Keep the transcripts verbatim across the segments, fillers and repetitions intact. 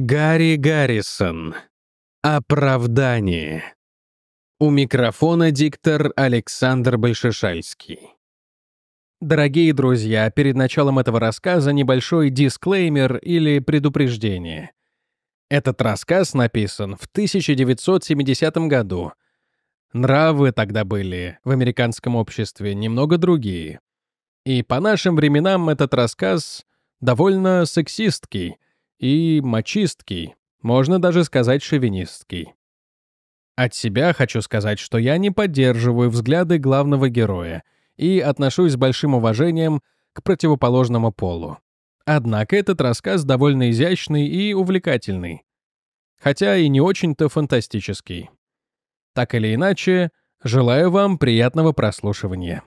Гарри Гаррисон. Оправдание. У микрофона диктор Александр Большешайский. Дорогие друзья, перед началом этого рассказа небольшой дисклеймер или предупреждение. Этот рассказ написан в тысяча девятьсот семидесятом году. Нравы тогда были в американском обществе немного другие. И по нашим временам этот рассказ довольно сексистский и мачистский, можно даже сказать шовинистский. От себя хочу сказать, что я не поддерживаю взгляды главного героя и отношусь с большим уважением к противоположному полу. Однако этот рассказ довольно изящный и увлекательный, хотя и не очень-то фантастический. Так или иначе, желаю вам приятного прослушивания.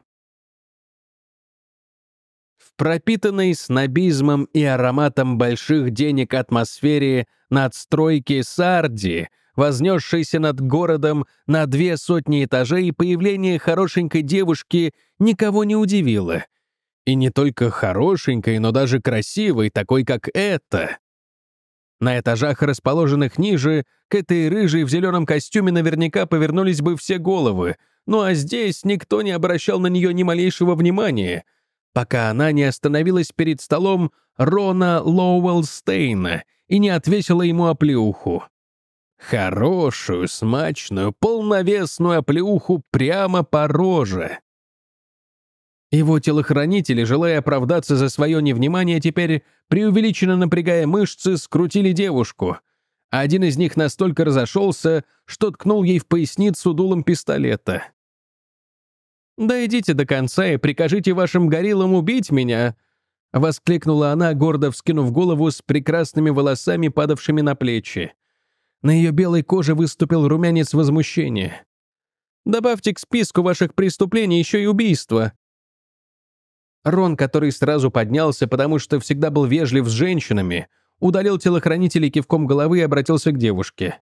В пропитанной снобизмом и ароматом больших денег атмосфере надстройки Сарди, вознесшейся над городом на две сотни этажей, появление хорошенькой девушки никого не удивило. И не только хорошенькой, но даже красивой, такой как эта. На этажах, расположенных ниже, к этой рыжей в зеленом костюме наверняка повернулись бы все головы, ну а здесь никто не обращал на нее ни малейшего внимания, пока она не остановилась перед столом Рона Лоуэлл-Стейна и не отвесила ему оплеуху. Хорошую, смачную, полновесную оплеуху прямо по роже. Его телохранители, желая оправдаться за свое невнимание, теперь, преувеличенно напрягая мышцы, скрутили девушку. Один из них настолько разошелся, что ткнул ей в поясницу дулом пистолета. «Да идите до конца и прикажите вашим гориллам убить меня!» — воскликнула она, гордо вскинув голову с прекрасными волосами, падавшими на плечи. На ее белой коже выступил румянец возмущения. «Добавьте к списку ваших преступлений еще и убийство!» Рон, который сразу поднялся, потому что всегда был вежлив с женщинами, удалил телохранителей кивком головы и обратился к девушке.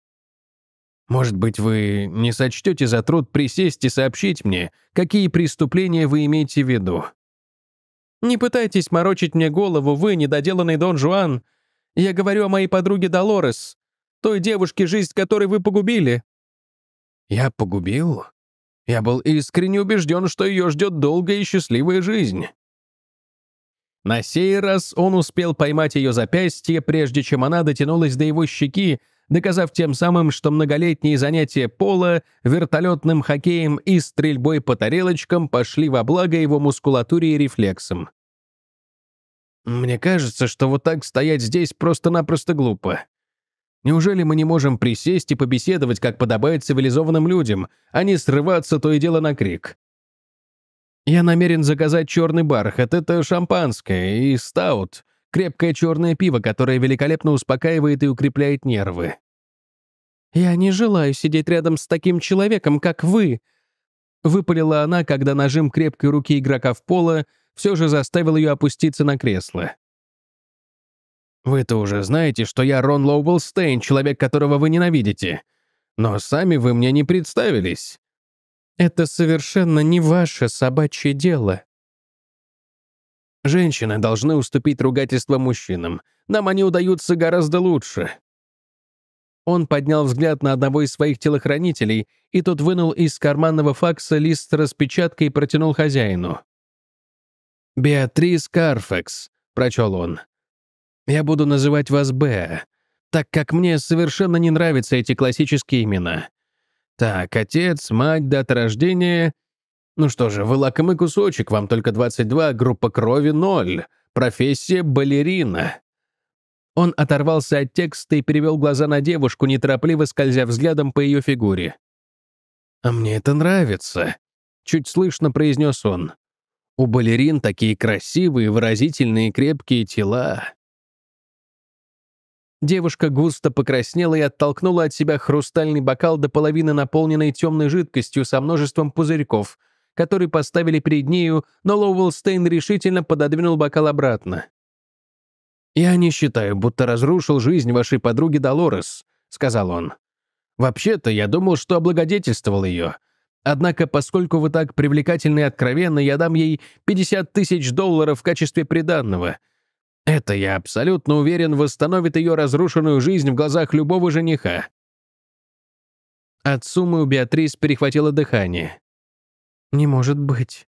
«Может быть, вы не сочтете за труд присесть и сообщить мне, какие преступления вы имеете в виду?» «Не пытайтесь морочить мне голову, вы, недоделанный Дон Жуан. Я говорю о моей подруге Долорес, той девушке, жизнь которой вы погубили». «Я погубил? Я был искренне убежден, что ее ждет долгая и счастливая жизнь». На сей раз он успел поймать ее запястье, прежде чем она дотянулась до его щеки, доказав тем самым, что многолетние занятия пола, вертолетным хоккеем и стрельбой по тарелочкам пошли во благо его мускулатуре и рефлексам. «Мне кажется, что вот так стоять здесь просто-напросто глупо. Неужели мы не можем присесть и побеседовать, как подобает цивилизованным людям, а не срываться то и дело на крик? Я намерен заказать черный бархат, это шампанское, и стаут, крепкое черное пиво, которое великолепно успокаивает и укрепляет нервы». «Я не желаю сидеть рядом с таким человеком, как вы», — выпалила она, когда нажим крепкой руки игрока в поло все же заставил ее опуститься на кресло. «Вы-то уже знаете, что я Рон Лоуэлл-Стейн, человек, которого вы ненавидите. Но сами вы мне не представились». «Это совершенно не ваше собачье дело». Женщины должны уступить ругательство мужчинам. Нам они удаются гораздо лучше. Он поднял взгляд на одного из своих телохранителей, и тот вынул из карманного факса лист с распечаткой и протянул хозяину. «Беатрис Карфэкс», — прочел он. «Я буду называть вас Беа, так как мне совершенно не нравятся эти классические имена. Так, отец, мать, дата рождения... Ну что же, вы лакомый кусочек, вам только двадцать два, группа крови ноль, профессия балерина». Он оторвался от текста и перевел глаза на девушку, неторопливо скользя взглядом по ее фигуре. «А мне это нравится», — чуть слышно произнес он. «У балерин такие красивые, выразительные, крепкие тела». Девушка густо покраснела и оттолкнула от себя хрустальный бокал до половины, наполненный темной жидкостью со множеством пузырьков, которые поставили перед нею, но Лоуэлл-Стейн решительно пододвинул бокал обратно. «Я не считаю, будто разрушил жизнь вашей подруги Долорес», — сказал он. «Вообще-то я думал, что облагодетельствовал ее. Однако, поскольку вы так привлекательны и откровенны, я дам ей пятьдесят тысяч долларов в качестве приданного. Это, я абсолютно уверен, восстановит ее разрушенную жизнь в глазах любого жениха. От суммы у Беатрис перехватило дыхание. «Не может быть».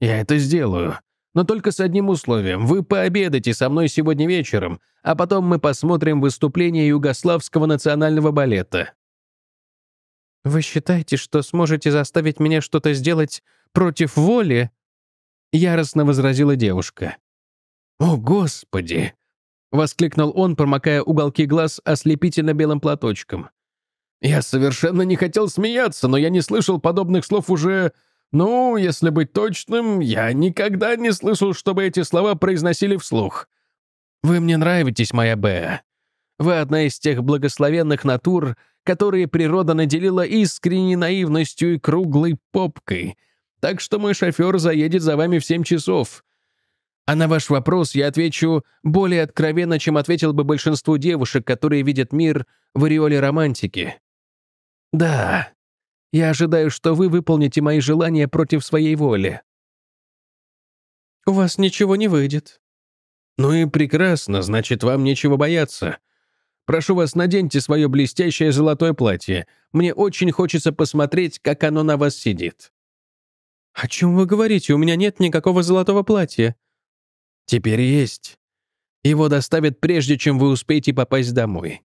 «Я это сделаю. Но только с одним условием. Вы пообедаете со мной сегодня вечером, а потом мы посмотрим выступление Югославского национального балета». «Вы считаете, что сможете заставить меня что-то сделать против воли?» — яростно возразила девушка. «О, Господи!» — воскликнул он, промокая уголки глаз ослепительно-белым платочком. «Я совершенно не хотел смеяться, но я не слышал подобных слов уже... Ну, если быть точным, я никогда не слышал, чтобы эти слова произносили вслух. Вы мне нравитесь, моя Беа. Вы одна из тех благословенных натур, которые природа наделила искренней наивностью и круглой попкой. Так что мой шофер заедет за вами в семь часов. А на ваш вопрос я отвечу более откровенно, чем ответил бы большинству девушек, которые видят мир в ореоле романтики. Да, я ожидаю, что вы выполните мои желания против своей воли». «У вас ничего не выйдет». «Ну и прекрасно, значит, вам нечего бояться. Прошу вас, наденьте свое блестящее золотое платье. Мне очень хочется посмотреть, как оно на вас сидит». «О чем вы говорите? У меня нет никакого золотого платья». «Теперь есть. Его доставят, прежде чем вы успеете попасть домой».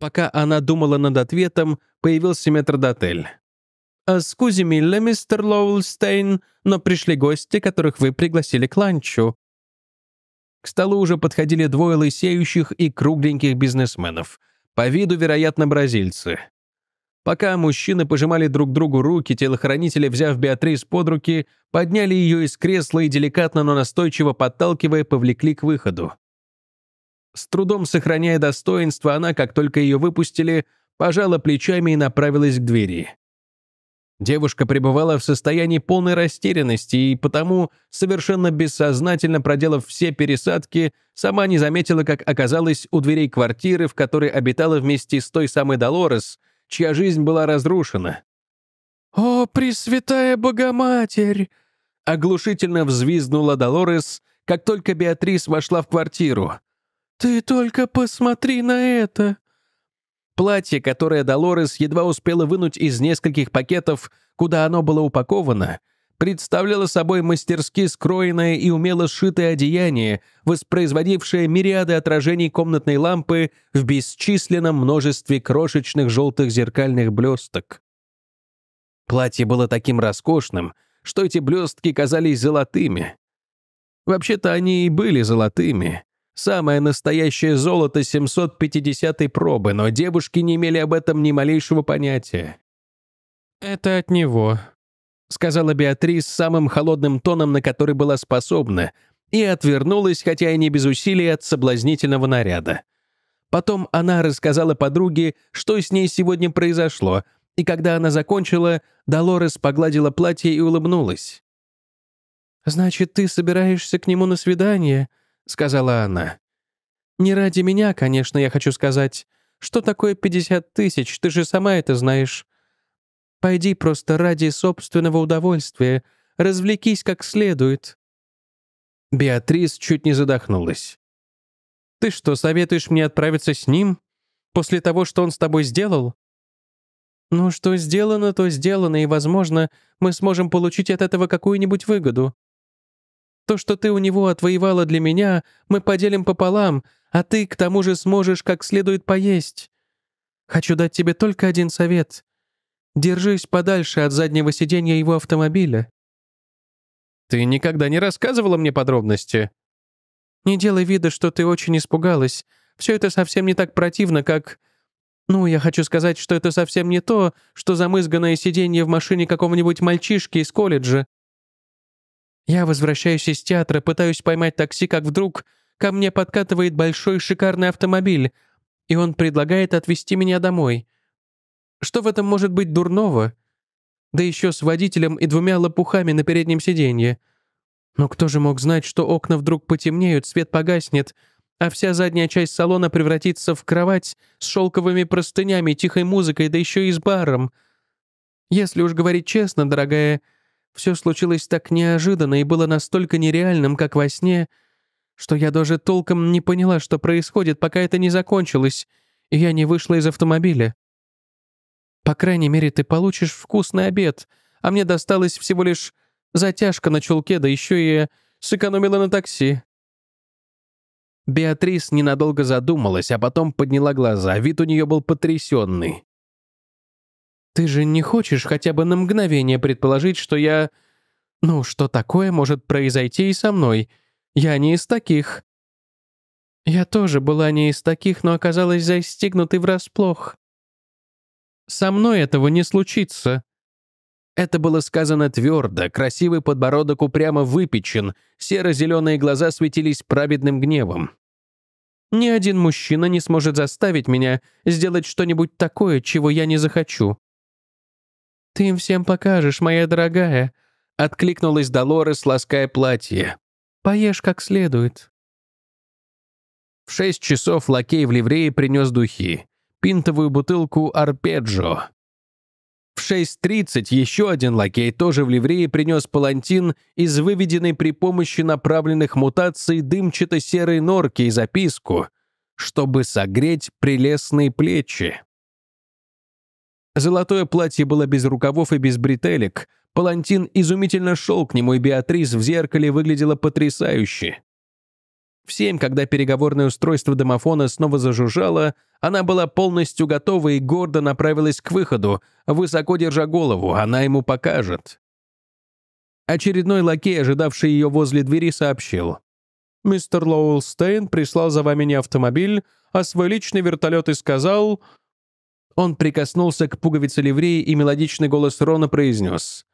Пока она думала над ответом, появился метрдотель. «Скузи милла, мистер Лоуэлл-Стейн, но пришли гости, которых вы пригласили к ланчу». К столу уже подходили двое лысеющих и кругленьких бизнесменов. По виду, вероятно, бразильцы. Пока мужчины пожимали друг другу руки, телохранители, взяв Беатрис под руки, подняли ее из кресла и деликатно, но настойчиво подталкивая, повлекли к выходу. С трудом сохраняя достоинство, она, как только ее выпустили, пожала плечами и направилась к двери. Девушка пребывала в состоянии полной растерянности и потому, совершенно бессознательно проделав все пересадки, сама не заметила, как оказалась у дверей квартиры, в которой обитала вместе с той самой Долорес, чья жизнь была разрушена. «О, Пресвятая Богоматерь!» — оглушительно взвизгнула Долорес, как только Беатрис вошла в квартиру. «Ты только посмотри на это!» Платье, которое Долорес едва успела вынуть из нескольких пакетов, куда оно было упаковано, представляло собой мастерски скроенное и умело сшитое одеяние, воспроизводившее мириады отражений комнатной лампы в бесчисленном множестве крошечных желтых зеркальных блесток. Платье было таким роскошным, что эти блестки казались золотыми. Вообще-то они и были золотыми. Самое настоящее золото семьсот пятидесятой пробы, но девушки не имели об этом ни малейшего понятия. «Это от него», — сказала Беатрис самым холодным тоном, на который была способна, и отвернулась, хотя и не без усилий, от соблазнительного наряда. Потом она рассказала подруге, что с ней сегодня произошло, и когда она закончила, Долорес погладила платье и улыбнулась. «Значит, ты собираешься к нему на свидание?» — сказала она. «Не ради меня, конечно, я хочу сказать. Что такое пятьдесят тысяч? Ты же сама это знаешь. Пойди просто ради собственного удовольствия. Развлекись как следует». Беатрис чуть не задохнулась. «Ты что, советуешь мне отправиться с ним? После того, что он с тобой сделал?» «Ну, что сделано, то сделано, и, возможно, мы сможем получить от этого какую-нибудь выгоду. То, что ты у него отвоевала для меня, мы поделим пополам, а ты, к тому же, сможешь как следует поесть. Хочу дать тебе только один совет. Держись подальше от заднего сиденья его автомобиля». «Ты никогда не рассказывала мне подробности». «Не делай вида, что ты очень испугалась. Все это совсем не так противно, как... Ну, я хочу сказать, что это совсем не то, что замызганное сиденье в машине какого-нибудь мальчишки из колледжа. Я возвращаюсь из театра, пытаюсь поймать такси, как вдруг ко мне подкатывает большой шикарный автомобиль, и он предлагает отвезти меня домой. Что в этом может быть дурного? Да еще с водителем и двумя лопухами на переднем сиденье. Но кто же мог знать, что окна вдруг потемнеют, свет погаснет, а вся задняя часть салона превратится в кровать с шелковыми простынями, тихой музыкой, да еще и с баром. Если уж говорить честно, дорогая, все случилось так неожиданно и было настолько нереальным, как во сне, что я даже толком не поняла, что происходит, пока это не закончилось, и я не вышла из автомобиля. По крайней мере, ты получишь вкусный обед, а мне досталась всего лишь затяжка на чулке, да еще и сэкономила на такси». Беатрис ненадолго задумалась, а потом подняла глаза. Вид у нее был потрясенный. «Ты же не хочешь хотя бы на мгновение предположить, что я... Ну, что такое может произойти и со мной? Я не из таких». «Я тоже была не из таких, но оказалась застигнутой врасплох. Со мной этого не случится». Это было сказано твердо, красивый подбородок упрямо выпечен, серо-зеленые глаза светились праведным гневом. «Ни один мужчина не сможет заставить меня сделать что-нибудь такое, чего я не захочу». «Ты им всем покажешь, моя дорогая», — откликнулась Долорес, лаская платье. «Поешь как следует». В шесть часов лакей в ливрее принес духи, пинтовую бутылку «Арпеджио». В шесть тридцать еще один лакей тоже в ливрее принес палантин из выведенной при помощи направленных мутаций дымчато-серой норки и записку, чтобы согреть прелестные плечи. Золотое платье было без рукавов и без бретелек, палантин изумительно шел к нему, и Беатрис в зеркале выглядела потрясающе. В семь, когда переговорное устройство домофона снова зажужжало, она была полностью готова и гордо направилась к выходу, высоко держа голову, она ему покажет. Очередной лакей, ожидавший ее возле двери, сообщил: «Мистер Лоуэлл-Стейн прислал за вами не автомобиль, а свой личный вертолет и сказал...» Он прикоснулся к пуговице ливреи, и мелодичный голос Рона произнес: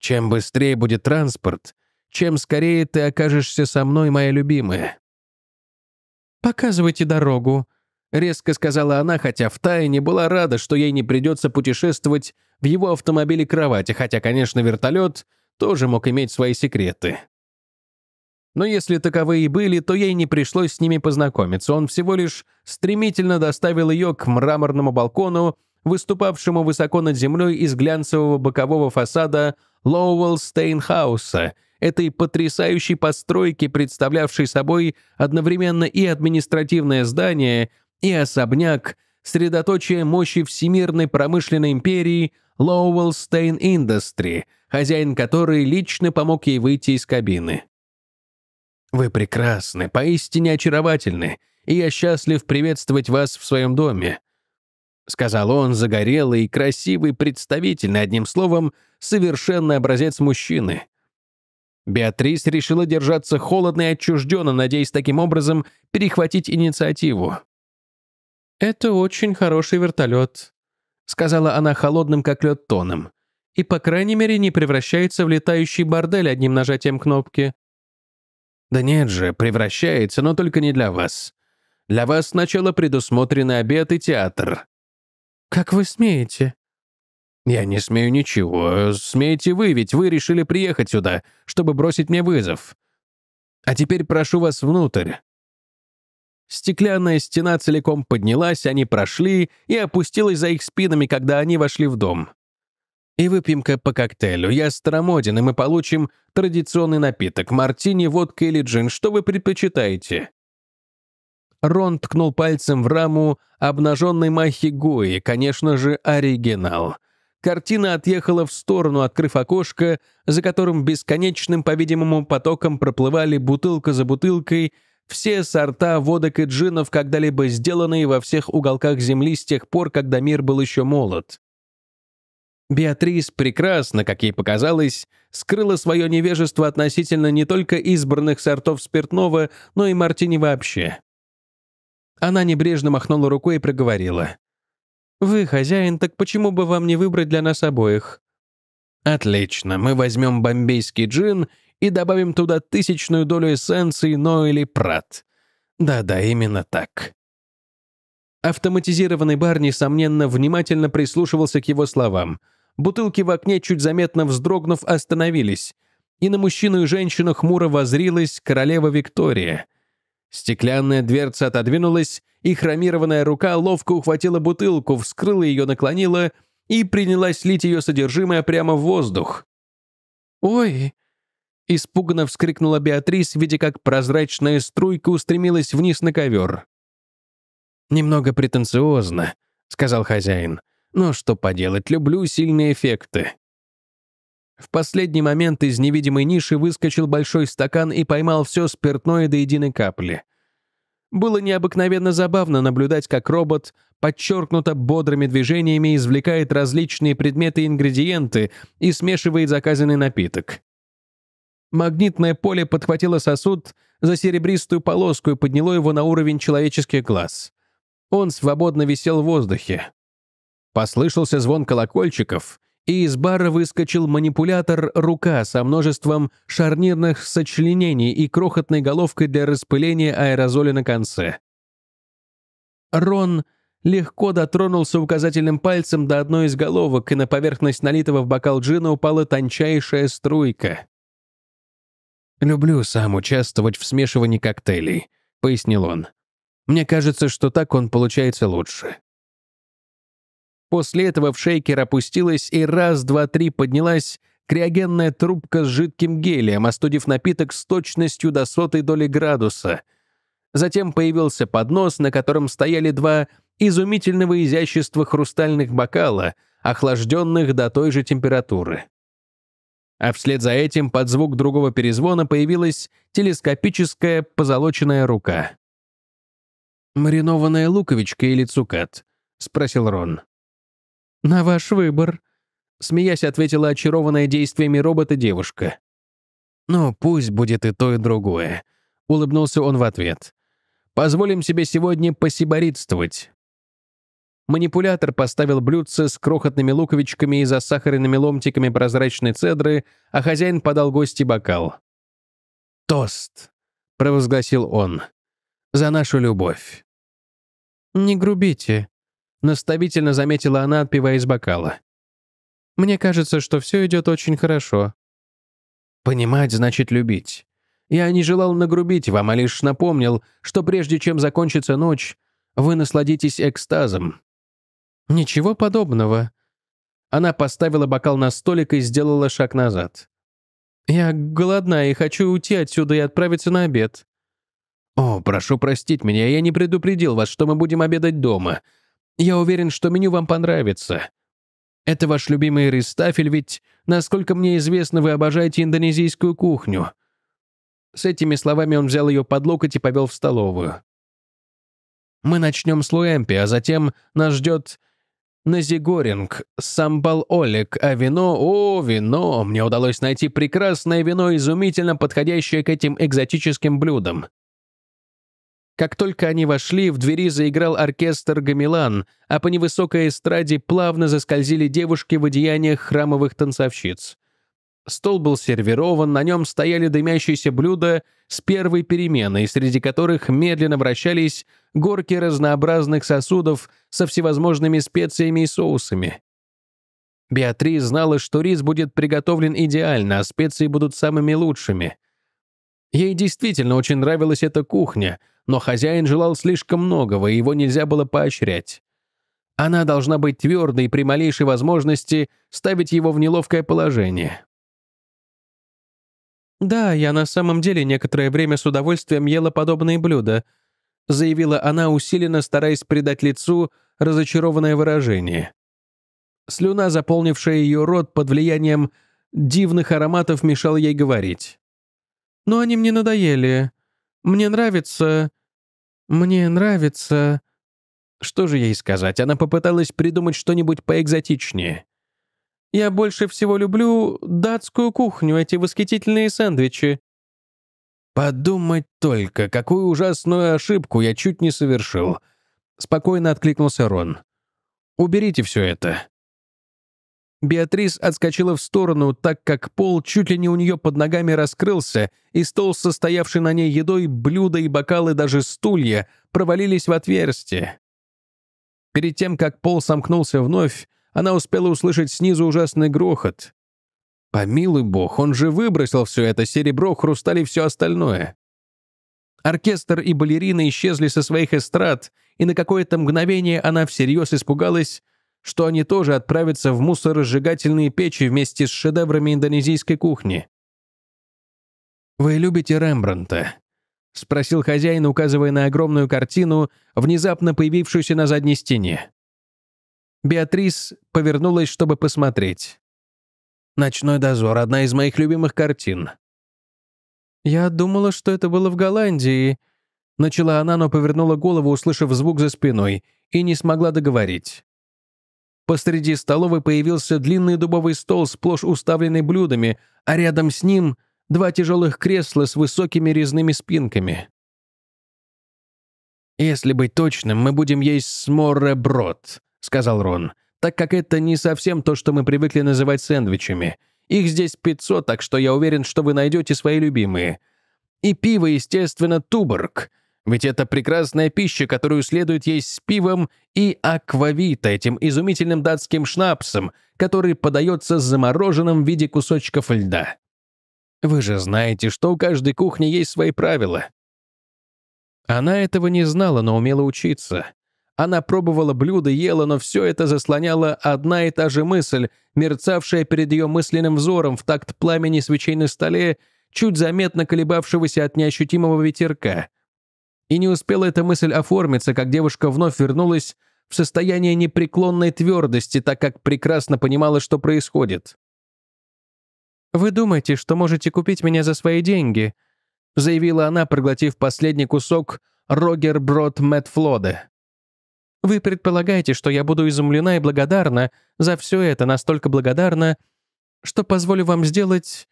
«Чем быстрее будет транспорт, чем скорее ты окажешься со мной, моя любимая». «Показывайте дорогу», — резко сказала она, хотя втайне была рада, что ей не придется путешествовать в его автомобиле-кровати, хотя, конечно, вертолет тоже мог иметь свои секреты. Но если таковые и были, то ей не пришлось с ними познакомиться. Он всего лишь стремительно доставил ее к мраморному балкону, выступавшему высоко над землей из глянцевого бокового фасада Лоуэлл-Стейнхауса, этой потрясающей постройки, представлявшей собой одновременно и административное здание, и особняк, средоточие мощи всемирной промышленной империи Лоуэлл-Стейн Индастриз, хозяин которой лично помог ей выйти из кабины. «Вы прекрасны, поистине очаровательны, и я счастлив приветствовать вас в своем доме», — сказал он, загорелый, красивый, представительный, одним словом, совершенный образец мужчины. Беатрис решила держаться холодно и отчужденно, надеясь таким образом перехватить инициативу. «Это очень хороший вертолет», — сказала она холодным как лед тоном, «и, по крайней мере, не превращается в летающий бордель одним нажатием кнопки». «Да нет же, превращается, но только не для вас. Для вас сначала предусмотрены обед и театр». «Как вы смеете?» «Я не смею ничего. Смеете вы, ведь вы решили приехать сюда, чтобы бросить мне вызов. А теперь прошу вас внутрь». Стеклянная стена целиком поднялась, они прошли, и опустилась за их спинами, когда они вошли в дом. «И выпьем-ка по коктейлю. Я старомоден, и мы получим традиционный напиток. Мартини, водка или джин. Что вы предпочитаете?» Рон ткнул пальцем в раму обнаженной махи Гойи, конечно же, оригинал. Картина отъехала в сторону, открыв окошко, за которым бесконечным, по-видимому, потоком проплывали бутылка за бутылкой все сорта водок и джинов, когда-либо сделанные во всех уголках земли с тех пор, когда мир был еще молод. Беатрис прекрасно, как ей показалось, скрыла свое невежество относительно не только избранных сортов спиртного, но и мартини вообще. Она небрежно махнула рукой и проговорила: «Вы хозяин, так почему бы вам не выбрать для нас обоих?» «Отлично, мы возьмем бомбейский джин и добавим туда тысячную долю эссенции Ноэли Прат». Да-да, именно так. Автоматизированный бар, несомненно, внимательно прислушивался к его словам. Бутылки в окне, чуть заметно вздрогнув, остановились, и на мужчину и женщину хмуро воззрилась королева Виктория. Стеклянная дверца отодвинулась, и хромированная рука ловко ухватила бутылку, вскрыла ее, наклонила и принялась лить ее содержимое прямо в воздух. «Ой!» Испуганно вскрикнула Беатрис, видя, как прозрачная струйка устремилась вниз на ковер. «Немного претенциозно», — сказал хозяин. «Но что поделать, люблю сильные эффекты». В последний момент из невидимой ниши выскочил большой стакан и поймал все спиртное до единой капли. Было необыкновенно забавно наблюдать, как робот подчеркнуто бодрыми движениями извлекает различные предметы и ингредиенты и смешивает заказанный напиток. Магнитное поле подхватило сосуд за серебристую полоску и подняло его на уровень человеческих глаз. Он свободно висел в воздухе. Послышался звон колокольчиков, и из бара выскочил манипулятор-рука со множеством шарнирных сочленений и крохотной головкой для распыления аэрозоля на конце. Рон легко дотронулся указательным пальцем до одной из головок, и на поверхность налитого в бокал джина упала тончайшая струйка. «Люблю сам участвовать в смешивании коктейлей», — пояснил он. «Мне кажется, что так он получается лучше». После этого в шейкер опустилась и раз, два, три поднялась криогенная трубка с жидким гелием, остудив напиток с точностью до сотой доли градуса. Затем появился поднос, на котором стояли два изумительного изящества хрустальных бокала, охлажденных до той же температуры. А вслед за этим под звук другого перезвона появилась телескопическая позолоченная рука. «Маринованная луковичка или цукат?» — спросил Рон. «На ваш выбор», — смеясь ответила очарованная действиями робота девушка. «Ну, пусть будет и то, и другое», — улыбнулся он в ответ. «Позволим себе сегодня посиборитствовать». Манипулятор поставил блюдце с крохотными луковичками и засахаренными ломтиками прозрачной цедры, а хозяин подал гости бокал. «Тост», — провозгласил он, — «за нашу любовь». «Не грубите», — наставительно заметила она, отпивая из бокала. «Мне кажется, что все идет очень хорошо». «Понимать значит любить. Я не желал нагрубить вам, а лишь напомнил, что прежде чем закончится ночь, вы насладитесь экстазом». «Ничего подобного». Она поставила бокал на столик и сделала шаг назад. «Я голодна и хочу уйти отсюда и отправиться на обед». «О, прошу простить меня, я не предупредил вас, что мы будем обедать дома. Я уверен, что меню вам понравится. Это ваш любимый ристафель, ведь, насколько мне известно, вы обожаете индонезийскую кухню». С этими словами он взял ее под локоть и повел в столовую. «Мы начнем с луэмпи, а затем нас ждет назигоринг, самбал-олик, а вино, о, вино, мне удалось найти прекрасное вино, изумительно подходящее к этим экзотическим блюдам». Как только они вошли, в двери заиграл оркестр «Гамелан», а по невысокой эстраде плавно заскользили девушки в одеяниях храмовых танцовщиц. Стол был сервирован, на нем стояли дымящиеся блюда с первой переменой, среди которых медленно вращались горки разнообразных сосудов со всевозможными специями и соусами. Беатрис знала, что рис будет приготовлен идеально, а специи будут самыми лучшими. Ей действительно очень нравилась эта кухня, но хозяин желал слишком многого, и его нельзя было поощрять. Она должна быть твердой и при малейшей возможности ставить его в неловкое положение. «Да, я на самом деле некоторое время с удовольствием ела подобные блюда», заявила она, усиленно стараясь придать лицу разочарованное выражение. Слюна, заполнившая ее рот под влиянием дивных ароматов, мешала ей говорить. «Но они мне надоели. Мне нравится... Мне нравится...» Что же ей сказать? Она попыталась придумать что-нибудь поэкзотичнее. «Я больше всего люблю датскую кухню, эти восхитительные сэндвичи». «Подумать только, какую ужасную ошибку я чуть не совершил», — спокойно откликнулся Рон. «Уберите все это». Беатрис отскочила в сторону, так как пол чуть ли не у нее под ногами раскрылся, и стол, состоявший на ней едой, блюда и бокалы, даже стулья, провалились в отверстие. Перед тем, как пол сомкнулся вновь, она успела услышать снизу ужасный грохот. Помилуй бог, он же выбросил все это, серебро, хрусталь и все остальное. Оркестр и балерины исчезли со своих эстрад, и на какое-то мгновение она всерьез испугалась, что они тоже отправятся в мусоросжигательные печи вместе с шедеврами индонезийской кухни. «Вы любите Рембрандта?» — спросил хозяин, указывая на огромную картину, внезапно появившуюся на задней стене. Беатрис повернулась, чтобы посмотреть. «Ночной дозор» — одна из моих любимых картин. «Я думала, что это было в Голландии», — начала она, но повернула голову, услышав звук за спиной, и не смогла договорить. Посреди столовой появился длинный дубовый стол, сплошь уставленный блюдами, а рядом с ним два тяжелых кресла с высокими резными спинками. «Если быть точным, мы будем есть сморреброд», — сказал Рон, «так как это не совсем то, что мы привыкли называть сэндвичами. Их здесь пятьсот, так что я уверен, что вы найдете свои любимые. И пиво, естественно, Туборг. Ведь это прекрасная пища, которую следует есть с пивом и аквавита, этим изумительным датским шнапсом, который подается с замороженным в виде кусочков льда. Вы же знаете, что у каждой кухни есть свои правила». Она этого не знала, но умела учиться. Она пробовала блюда, ела, но все это заслоняла одна и та же мысль, мерцавшая перед ее мысленным взором в такт пламени свечей на столе, чуть заметно колебавшегося от неощутимого ветерка. И не успела эта мысль оформиться, как девушка вновь вернулась в состояние непреклонной твердости, так как прекрасно понимала, что происходит. «Вы думаете, что можете купить меня за свои деньги?» — заявила она, проглотив последний кусок рогерброд Мэтфлода. «Вы предполагаете, что я буду изумлена и благодарна за все это, настолько благодарна, что позволю вам сделать...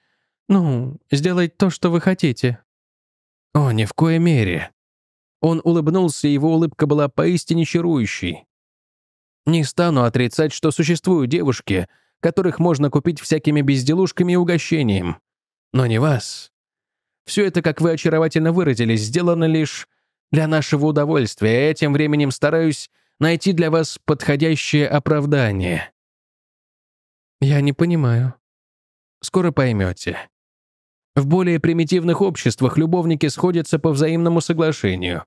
ну, сделать то, что вы хотите?» «О, ни в коей мере». Он улыбнулся, и его улыбка была поистине чарующей. «Не стану отрицать, что существуют девушки, которых можно купить всякими безделушками и угощением. Но не вас. Все это, как вы очаровательно выразились, сделано лишь для нашего удовольствия, и я тем временем стараюсь найти для вас подходящее оправдание». «Я не понимаю». «Скоро поймете. В более примитивных обществах любовники сходятся по взаимному соглашению.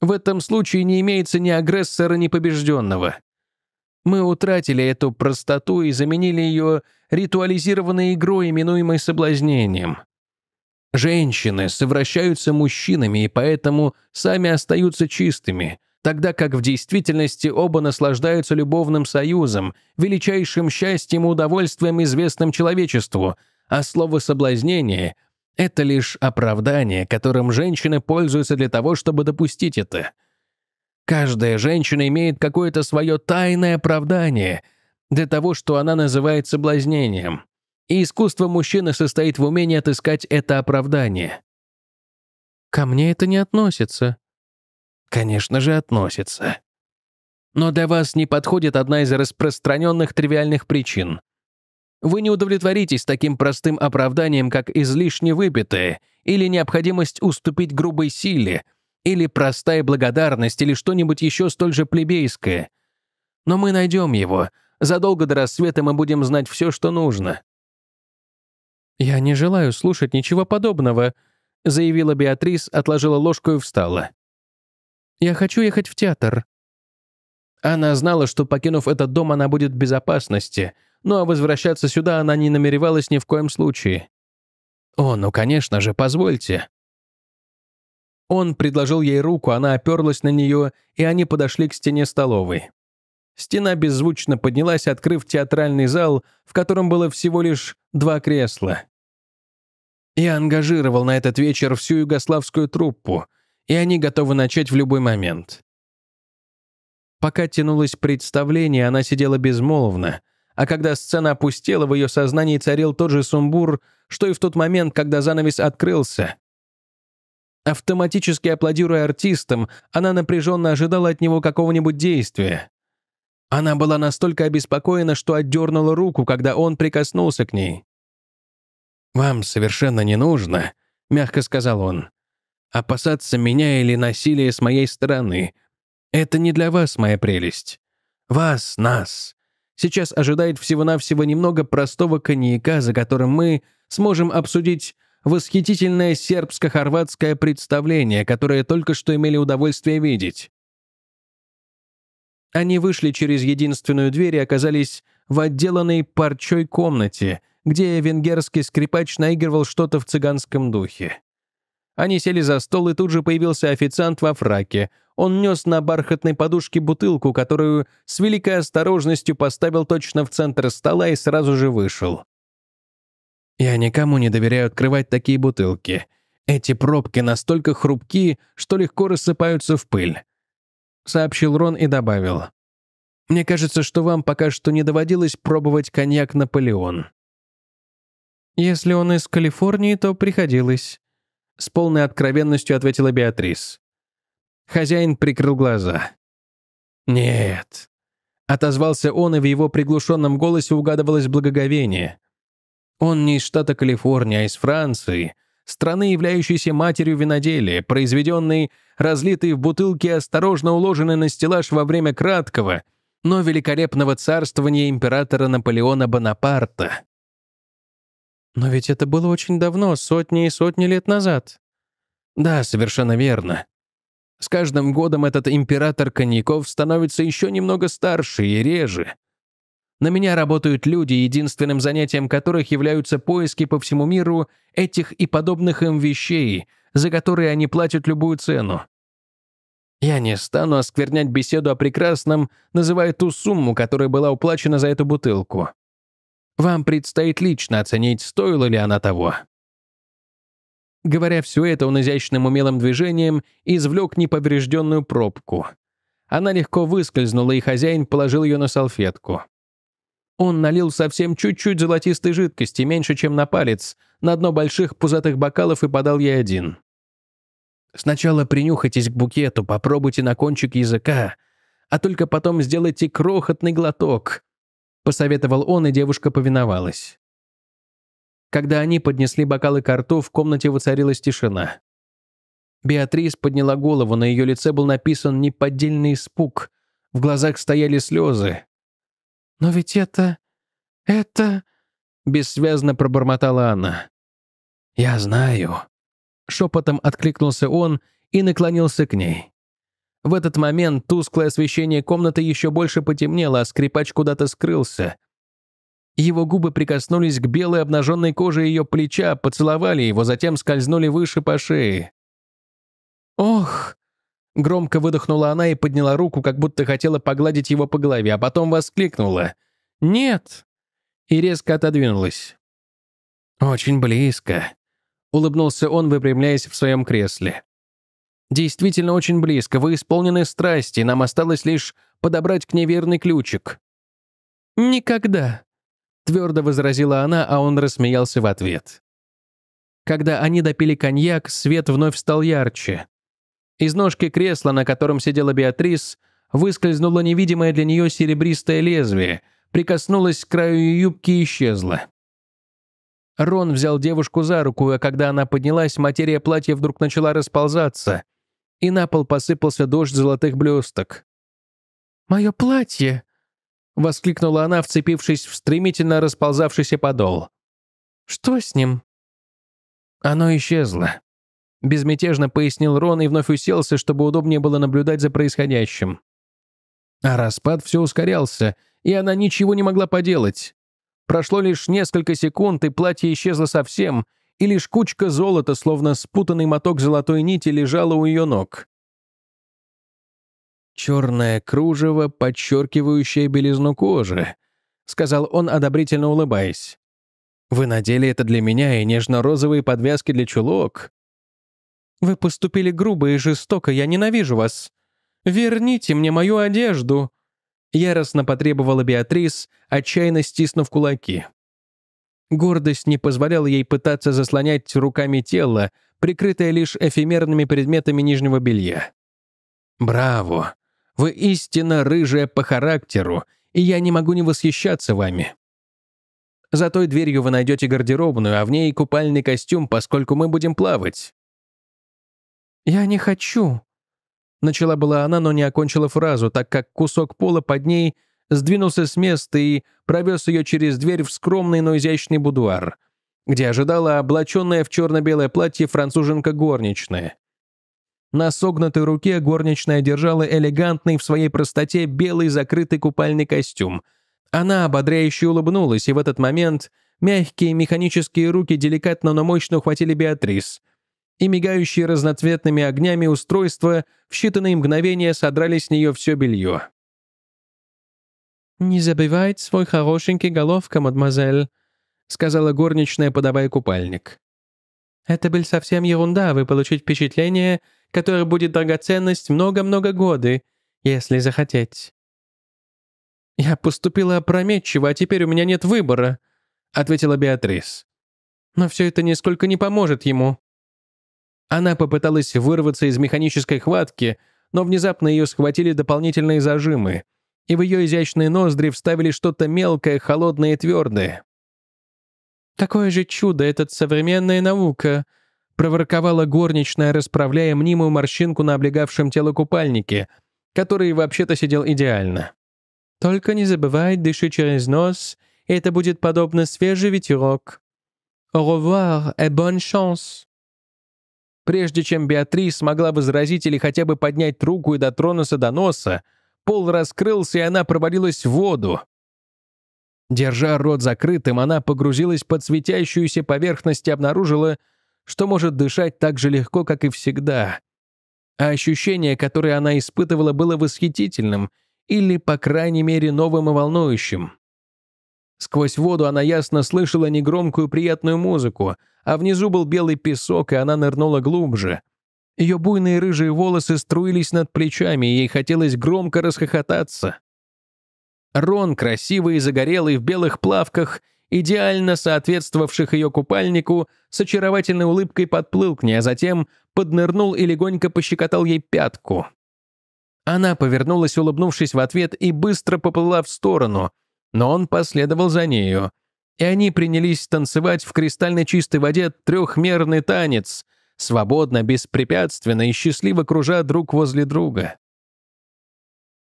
В этом случае не имеется ни агрессора, ни побежденного. Мы утратили эту простоту и заменили ее ритуализированной игрой, именуемой соблазнением. Женщины совращаются мужчинами и поэтому сами остаются чистыми, тогда как в действительности оба наслаждаются любовным союзом, величайшим счастьем и удовольствием, известным человечеству, а слово «соблазнение» — это лишь оправдание, которым женщины пользуются для того, чтобы допустить это. Каждая женщина имеет какое-то свое тайное оправдание для того, что она называет соблазнением. И искусство мужчины состоит в умении отыскать это оправдание». «Ко мне это не относится». «Конечно же, относится. Но для вас не подходит одна из распространенных тривиальных причин. Вы не удовлетворитесь таким простым оправданием, как излишне выпитое, или необходимость уступить грубой силе, или простая благодарность, или что-нибудь еще столь же плебейское. Но мы найдем его. Задолго до рассвета мы будем знать все, что нужно». «Я не желаю слушать ничего подобного», — заявила Беатрис, отложила ложку и встала. «Я хочу ехать в театр». Она знала, что, покинув этот дом, она будет в безопасности, ну а возвращаться сюда она не намеревалась ни в коем случае. «О, ну, конечно же, позвольте». Он предложил ей руку, она оперлась на нее, и они подошли к стене столовой. Стена беззвучно поднялась, открыв театральный зал, в котором было всего лишь два кресла. «Я ангажировал на этот вечер всю югославскую труппу, и они готовы начать в любой момент». Пока тянулось представление, она сидела безмолвно, а когда сцена опустела, в ее сознании царил тот же сумбур, что и в тот момент, когда занавес открылся. Автоматически аплодируя артистам, она напряженно ожидала от него какого-нибудь действия. Она была настолько обеспокоена, что отдернула руку, когда он прикоснулся к ней. «Вам совершенно не нужно», — мягко сказал он, — «опасаться меня или насилия с моей стороны. Это не для вас, моя прелесть. Вас, нас. Сейчас ожидает всего-навсего немного простого коньяка, за которым мы сможем обсудить восхитительное сербско-хорватское представление, которое только что имели удовольствие видеть». Они вышли через единственную дверь и оказались в отделанной парчой комнате, где венгерский скрипач наигрывал что-то в цыганском духе. Они сели за стол, и тут же появился официант во фраке. Он нес на бархатной подушке бутылку, которую с великой осторожностью поставил точно в центр стола и сразу же вышел. Я никому не доверяю открывать такие бутылки. Эти пробки настолько хрупкие, что легко рассыпаются в пыль, сообщил Рон и добавил. Мне кажется, что вам пока что не доводилось пробовать коньяк «Наполеон». Если он из Калифорнии, то приходилось. С полной откровенностью ответила Беатрис. Хозяин прикрыл глаза. «Нет», — отозвался он, и в его приглушенном голосе угадывалось благоговение. «Он не из штата Калифорния, а из Франции, страны, являющейся матерью виноделия, произведенной, разлитой в бутылки и осторожно уложенной на стеллаж во время краткого, но великолепного царствования императора Наполеона Бонапарта». Но ведь это было очень давно, сотни и сотни лет назад. Да, совершенно верно. С каждым годом этот император коньяков становится еще немного старше и реже. На меня работают люди, единственным занятием которых являются поиски по всему миру этих и подобных им вещей, за которые они платят любую цену. Я не стану осквернять беседу о прекрасном, называя ту сумму, которая была уплачена за эту бутылку. Вам предстоит лично оценить, стоила ли она того. Говоря все это, он изящным умелым движением извлек неповрежденную пробку. Она легко выскользнула, и хозяин положил ее на салфетку. Он налил совсем чуть-чуть золотистой жидкости, меньше, чем на палец, на дно больших пузатых бокалов и подал ей один. Сначала принюхайтесь к букету, попробуйте на кончик языка, а только потом сделайте крохотный глоток. Посоветовал он, и девушка повиновалась. Когда они поднесли бокалы ко рту, в комнате воцарилась тишина. Беатрис подняла голову, на ее лице был написан неподдельный испуг, в глазах стояли слезы. «Но ведь это... это...» — бессвязно пробормотала она. «Я знаю». Шепотом откликнулся он и наклонился к ней. В этот момент тусклое освещение комнаты еще больше потемнело, а скрипач куда-то скрылся. Его губы прикоснулись к белой обнаженной коже ее плеча, поцеловали его, затем скользнули выше по шее. «Ох!» — громко выдохнула она и подняла руку, как будто хотела погладить его по голове, а потом воскликнула. «Нет!» и резко отодвинулась. «Очень близко», — улыбнулся он, выпрямляясь в своем кресле. «Действительно очень близко, вы исполнены страсти, нам осталось лишь подобрать к ней верный ключик». «Никогда», — твердо возразила она, а он рассмеялся в ответ. Когда они допили коньяк, свет вновь стал ярче. Из ножки кресла, на котором сидела Беатрис, выскользнуло невидимое для нее серебристое лезвие, прикоснулось к краю ее юбки и исчезло. Рон взял девушку за руку, а когда она поднялась, материя платья вдруг начала расползаться, и на пол посыпался дождь золотых блесток. «Мое платье!» — воскликнула она, вцепившись в стремительно расползавшийся подол. «Что с ним?» «Оно исчезло», — безмятежно пояснил Рон и вновь уселся, чтобы удобнее было наблюдать за происходящим. А распад все ускорялся, и она ничего не могла поделать. Прошло лишь несколько секунд, и платье исчезло совсем, и лишь кучка золота, словно спутанный моток золотой нити, лежала у ее ног. «Черное кружево, подчеркивающее белизну кожи», — сказал он, одобрительно улыбаясь. «Вы надели это для меня и нежно-розовые подвязки для чулок». «Вы поступили грубо и жестоко, я ненавижу вас. Верните мне мою одежду», яростно потребовала Беатрис, отчаянно стиснув кулаки. Гордость не позволяла ей пытаться заслонять руками тело, прикрытое лишь эфемерными предметами нижнего белья. «Браво! Вы истинно рыжая по характеру, и я не могу не восхищаться вами. За той дверью вы найдете гардеробную, а в ней купальный костюм, поскольку мы будем плавать». «Я не хочу», начала была она, но не окончила фразу, так как кусок пола под ней сдвинулся с места и провез ее через дверь в скромный, но изящный будуар, где ожидала облаченная в черно-белое платье француженка-горничная. На согнутой руке горничная держала элегантный в своей простоте белый закрытый купальный костюм. Она ободряюще улыбнулась, и в этот момент Мягкие механические руки деликатно, но мощно ухватили Беатрис, и мигающие разноцветными огнями устройства в считанные мгновения содрали с нее все белье. «Не забывайте свой хорошенький головка, мадемуазель», — сказала горничная, подавая купальник. «Это был совсем ерунда, вы получите впечатление, которое будет драгоценность много-много годы, если захотеть». «Я поступила опрометчиво, а теперь у меня нет выбора», — ответила Беатрис. «Но все это нисколько не поможет ему». Она попыталась вырваться из механической хватки, но внезапно ее схватили дополнительные зажимы, и в ее изящные ноздри вставили что-то мелкое, холодное и твердое. «Какое же чудо эта современная наука!» — проворковала горничная, расправляя мнимую морщинку на облегавшем тело купальнике, который вообще-то сидел идеально. «Только не забывай, дыши через нос, и это будет подобно свежий ветерок. Au revoir et bonne chance!» Прежде чем Беатрис смогла возразить или хотя бы поднять руку и дотронуться до носа, пол раскрылся, и она провалилась в воду. Держа рот закрытым, она погрузилась под светящуюся поверхность и обнаружила, что может дышать так же легко, как и всегда. А ощущение, которое она испытывала, было восхитительным или, по крайней мере, новым и волнующим. Сквозь воду она ясно слышала негромкую приятную музыку, а внизу был белый песок, и она нырнула глубже. Ее буйные рыжие волосы струились над плечами, и ей хотелось громко расхохотаться. Рон, красивый и загорелый, в белых плавках, идеально соответствовавших ее купальнику, с очаровательной улыбкой подплыл к ней, а затем поднырнул и легонько пощекотал ей пятку. Она повернулась, улыбнувшись в ответ, и быстро поплыла в сторону, но он последовал за нею, и они принялись танцевать в кристально чистой воде трехмерный танец, свободно, беспрепятственно и счастливо кружа друг возле друга.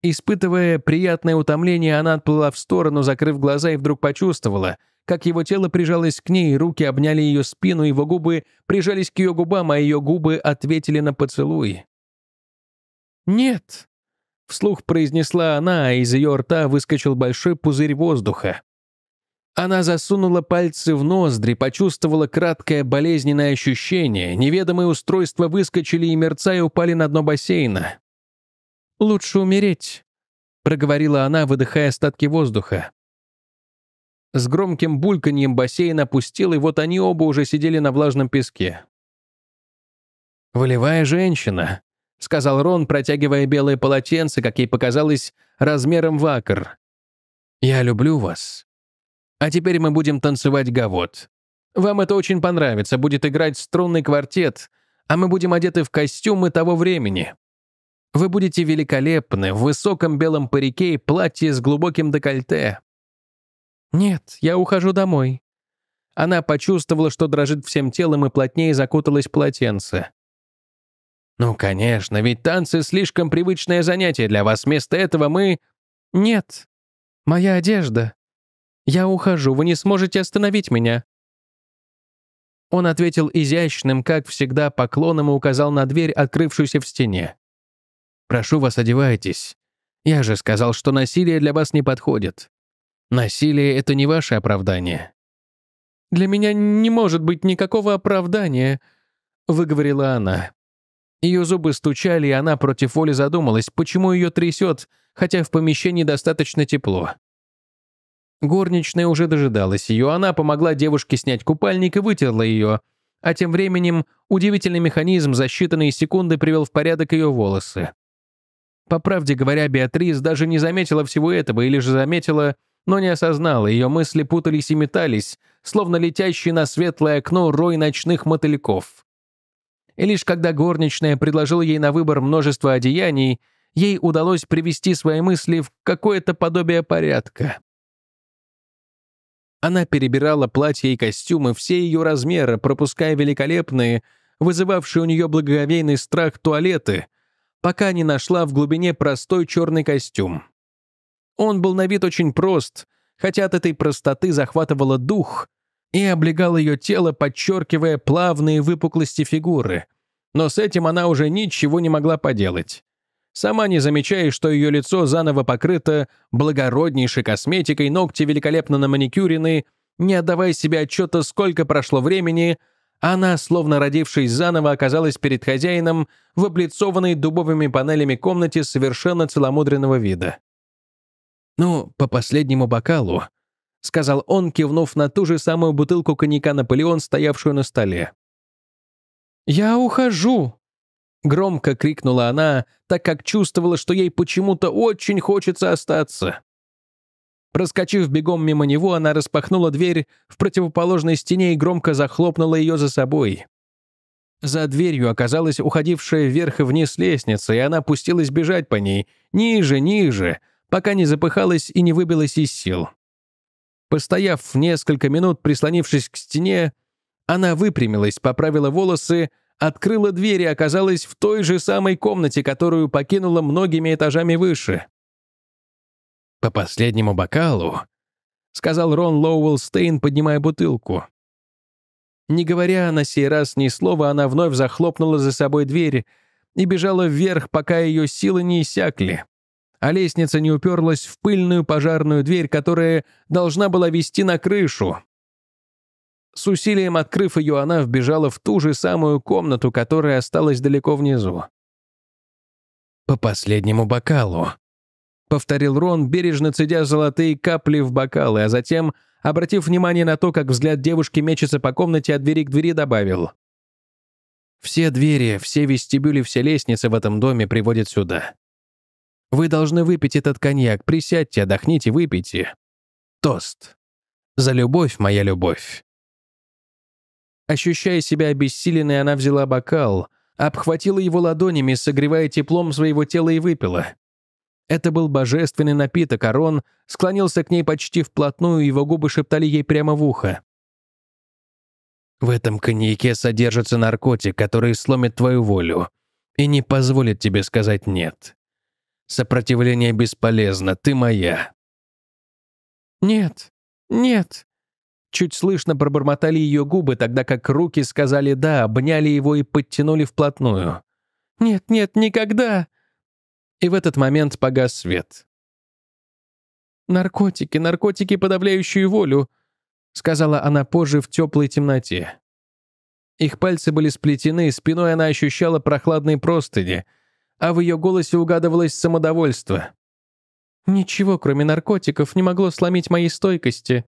Испытывая приятное утомление, она отплыла в сторону, закрыв глаза, и вдруг почувствовала, как его тело прижалось к ней, руки обняли ее спину, его губы прижались к ее губам, а ее губы ответили на поцелуй. «Нет!» — вслух произнесла она, а из ее рта выскочил большой пузырь воздуха. Она засунула пальцы в ноздри, почувствовала краткое болезненное ощущение, неведомые устройства выскочили и, мерцая, упали на дно бассейна. «Лучше умереть», — проговорила она, выдыхая остатки воздуха. С громким бульканьем бассейн опустел, и вот они оба уже сидели на влажном песке. «Волевая женщина», — сказал Рон, протягивая белое полотенце, как ей показалось, размером в акр. «Я люблю вас. А теперь мы будем танцевать гавот. Вам это очень понравится, будет играть струнный квартет, а мы будем одеты в костюмы того времени. Вы будете великолепны в высоком белом парике и платье с глубоким декольте». «Нет, я ухожу домой». Она почувствовала, что дрожит всем телом, и плотнее закуталась в полотенце. «Ну, конечно, ведь танцы — слишком привычное занятие для вас. Вместо этого мы...» «Нет, моя одежда. Я ухожу, вы не сможете остановить меня». Он ответил изящным, как всегда, поклоном и указал на дверь, открывшуюся в стене. «Прошу вас, одевайтесь. Я же сказал, что насилие для вас не подходит. Насилие — это не ваше оправдание». «Для меня не может быть никакого оправдания», — выговорила она. Ее зубы стучали, и она против воли задумалась, почему ее трясет, хотя в помещении достаточно тепло. Горничная уже дожидалась ее, она помогла девушке снять купальник и вытерла ее, а тем временем удивительный механизм за считанные секунды привел в порядок ее волосы. По правде говоря, Беатрис даже не заметила всего этого, или же заметила, но не осознала, ее мысли путались и метались, словно летящий на светлое окно рой ночных мотыльков. И лишь когда горничная предложила ей на выбор множество одеяний, ей удалось привести свои мысли в какое-то подобие порядка. Она перебирала платья и костюмы, все ее размеры, пропуская великолепные, вызывавшие у нее благоговейный страх туалеты, пока не нашла в глубине простой черный костюм. Он был на вид очень прост, хотя от этой простоты захватывало дух и облегал ее тело, подчеркивая плавные выпуклости фигуры. Но с этим она уже ничего не могла поделать, сама не замечая, что ее лицо заново покрыто благороднейшей косметикой, ногти великолепно наманикюрены, Не отдавая себе отчета, сколько прошло времени, она, словно родившись заново, оказалась перед хозяином в облицованной дубовыми панелями комнате совершенно целомудренного вида. «Ну, по последнему бокалу», — сказал он, кивнув на ту же самую бутылку коньяка «Наполеон», стоявшую на столе. «Я ухожу», — громко крикнула она, так как чувствовала, что ей почему-то очень хочется остаться. Проскочив бегом мимо него, она распахнула дверь в противоположной стене и громко захлопнула ее за собой. За дверью оказалась уходившая вверх и вниз лестница, и она пустилась бежать по ней, ниже, ниже, пока не запыхалась и не выбилась из сил. Постояв несколько минут, прислонившись к стене, она выпрямилась, поправила волосы, открыла дверь и оказалась в той же самой комнате, которую покинула многими этажами выше. «По последнему бокалу», — сказал Рон Лоуэлл-Стейн, поднимая бутылку. Не говоря на сей раз ни слова, она вновь захлопнула за собой дверь и бежала вверх, пока ее силы не иссякли, а лестница не уперлась в пыльную пожарную дверь, которая должна была вести на крышу. С усилием открыв ее, она вбежала в ту же самую комнату, которая осталась далеко внизу. «По последнему бокалу», — повторил Рон, бережно цедя золотые капли в бокалы, а затем, обратив внимание на то, как взгляд девушки мечется по комнате от двери к двери, добавил: «Все двери, все вестибюли, все лестницы в этом доме приводят сюда. Вы должны выпить этот коньяк, присядьте, отдохните, выпейте. Тост. За любовь, моя любовь». Ощущая себя обессиленной, она взяла бокал, обхватила его ладонями, согревая теплом своего тела, и выпила. Это был божественный напиток, а Рон склонился к ней почти вплотную, и его губы шептали ей прямо в ухо: «В этом коньяке содержится наркотик, который сломит твою волю и не позволит тебе сказать «нет». Сопротивление бесполезно, ты моя». «Нет, нет», — чуть слышно пробормотали ее губы, тогда как руки сказали «да», обняли его и подтянули вплотную. «Нет, нет, никогда!» И в этот момент погас свет. «Наркотики, наркотики, подавляющие волю», — сказала она позже в теплой темноте. Их пальцы были сплетены, спиной она ощущала прохладные простыни, а в ее голосе угадывалось самодовольство. «Ничего, кроме наркотиков, не могло сломить моей стойкости».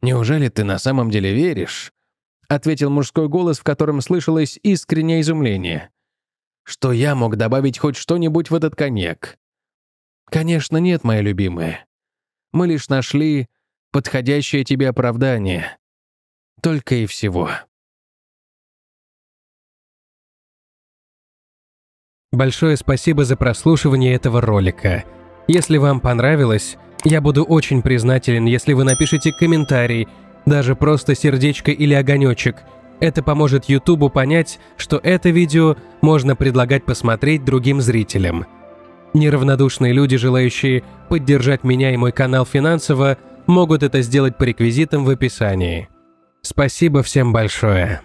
«Неужели ты на самом деле веришь?» — ответил мужской голос, в котором слышалось искреннее изумление. «Что я мог добавить хоть что-нибудь в этот коньяк?» «Конечно нет, моя любимая. Мы лишь нашли подходящее тебе оправдание. Только и всего». Большое спасибо за прослушивание этого ролика. Если вам понравилось, я буду очень признателен, если вы напишите комментарий, даже просто сердечко или огонечек. Это поможет Ютубу понять, что это видео можно предлагать посмотреть другим зрителям. Неравнодушные люди, желающие поддержать меня и мой канал финансово, могут это сделать по реквизитам в описании. Спасибо всем большое.